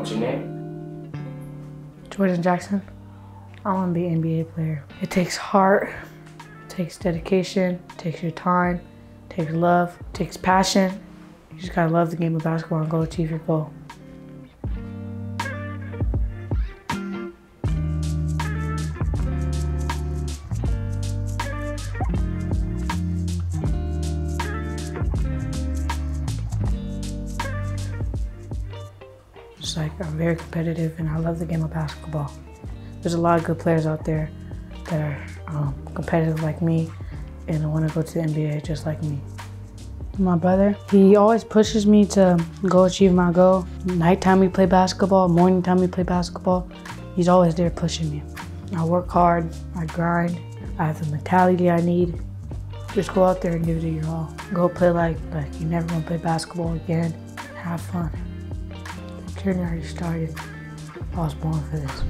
What's your name? Jordan Jackson. I want to be an NBA player. It takes heart, it takes dedication, it takes your time, it takes love, it takes passion. You just gotta love the game of basketball and go achieve your goal. Just like, I'm very competitive and I love the game of basketball. There's a lot of good players out there that are competitive like me and want to go to the NBA just like me. My brother, he always pushes me to go achieve my goal. Nighttime we play basketball, morning time we play basketball. He's always there pushing me. I work hard, I grind, I have the mentality I need. Just go out there and give it your all. Go play like you never gonna play basketball again. Have fun. The journey already started. I was born for this.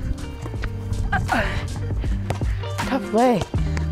Tough way.